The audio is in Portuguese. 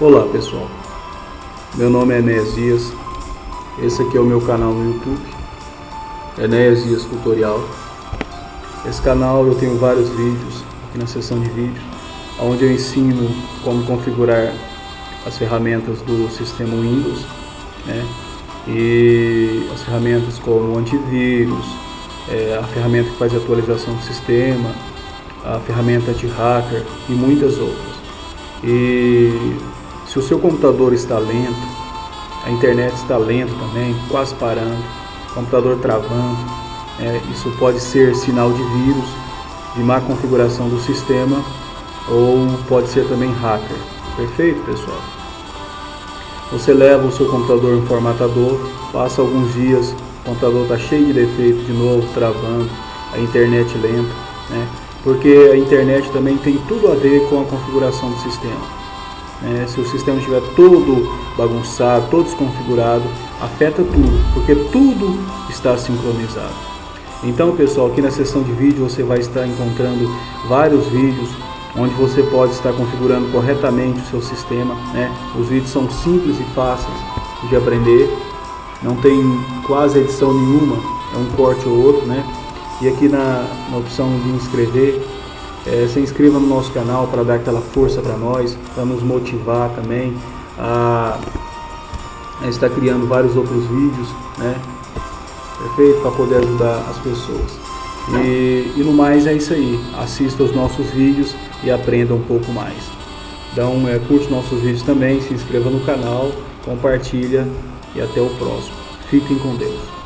Olá pessoal, meu nome é Enéas Dias, esse aqui é o meu canal no YouTube, Enéas Dias Tutorial. Esse canal eu tenho vários vídeos, aqui na seção de vídeos, onde eu ensino como configurar as ferramentas do sistema Windows, né? E as ferramentas como antivírus, a ferramenta que faz a atualização do sistema, a ferramenta anti-hacker e muitas outras. E se o seu computador está lento, a internet está lenta também, quase parando, o computador travando, isso pode ser sinal de vírus, de má configuração do sistema, ou pode ser também hacker. Perfeito, pessoal? Você leva o seu computador em formatador, passa alguns dias, o computador está cheio de defeito de novo, travando, a internet lenta, né? Porque a internet também tem tudo a ver com a configuração do sistema. Se o sistema estiver todo bagunçado, todo desconfigurado, afeta tudo, porque tudo está sincronizado. Então pessoal, aqui na seção de vídeo você vai estar encontrando vários vídeos onde você pode estar configurando corretamente o seu sistema, né? Os vídeos são simples e fáceis de aprender, não tem quase edição nenhuma, é um corte ou outro, né? E aqui na opção de inscrever, se inscreva no nosso canal para dar aquela força para nós, para nos motivar também a estar criando vários outros vídeos, né? Perfeito? Para poder ajudar as pessoas. E no mais é isso aí, assista os nossos vídeos e aprenda um pouco mais. Então curte nossos vídeos também, se inscreva no canal, compartilha e até o próximo. Fiquem com Deus.